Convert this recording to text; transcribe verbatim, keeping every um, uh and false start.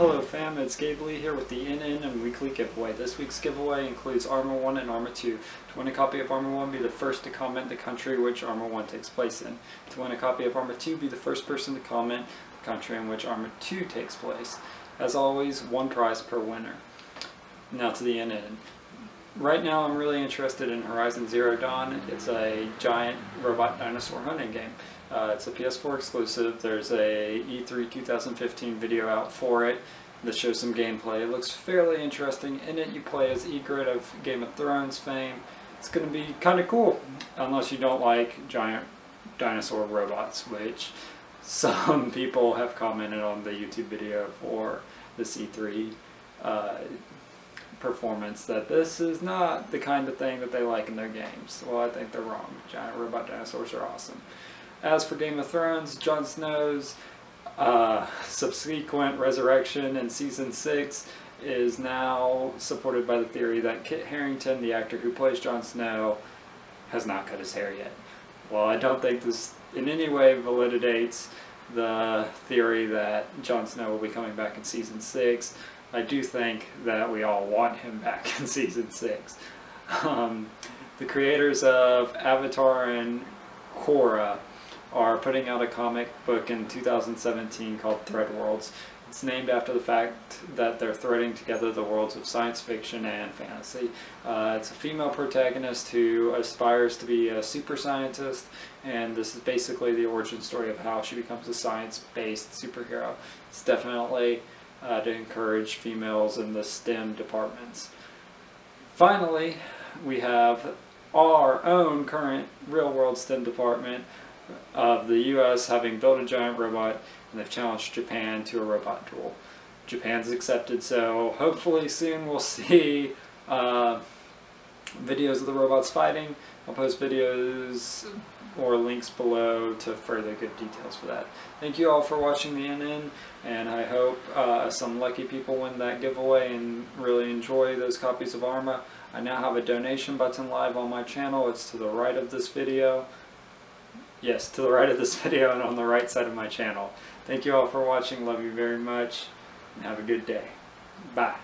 Hello fam, it's Gabe Lee here with the N N and weekly giveaway. This week's giveaway includes Arma one and Arma two. To win a copy of Arma one, be the first to comment the country which Arma one takes place in. To win a copy of Arma two, be the first person to comment the country in which Arma two takes place. As always, one prize per winner. Now to the N N. Right now I'm really interested in Horizon Zero Dawn. It's a giant robot dinosaur hunting game. Uh, it's a P S four exclusive. There's a E three two thousand fifteen video out for it that shows some gameplay. It looks fairly interesting. In it you play as Egret of Game of Thrones fame. It's going to be kind of cool, unless you don't like giant dinosaur robots, which some people have commented on the YouTube video for this E three uh, performance that this is not the kind of thing that they like in their games. Well, I think they're wrong. Giant robot dinosaurs are awesome. As for Game of Thrones, Jon Snow's uh, subsequent resurrection in Season six is now supported by the theory that Kit Harrington, the actor who plays Jon Snow, has not cut his hair yet. Well, I don't think this in any way validates the theory that Jon Snow will be coming back in Season six. I do think that we all want him back in Season six. Um, the creators of Avatar and Korra are putting out a comic book in two thousand seventeen called Threadworlds. It's named after the fact that they're threading together the worlds of science fiction and fantasy. Uh, it's a female protagonist who aspires to be a super scientist, and this is basically the origin story of how she becomes a science-based superhero. It's definitely uh, to encourage females in the STEM departments. Finally, we have our own current real-world STEM department of the U S having built a giant robot, and they've challenged Japan to a robot duel. Japan's accepted, so hopefully soon we'll see uh, videos of the robots fighting. I'll post videos or links below to further good details for that. Thank you all for watching the N N, and I hope uh, some lucky people win that giveaway and really enjoy those copies of Arma. I now have a donation button live on my channel. It's to the right of this video. Yes, to the right of this video and on the right side of my channel. Thank you all for watching. Love you very much, and have a good day. Bye.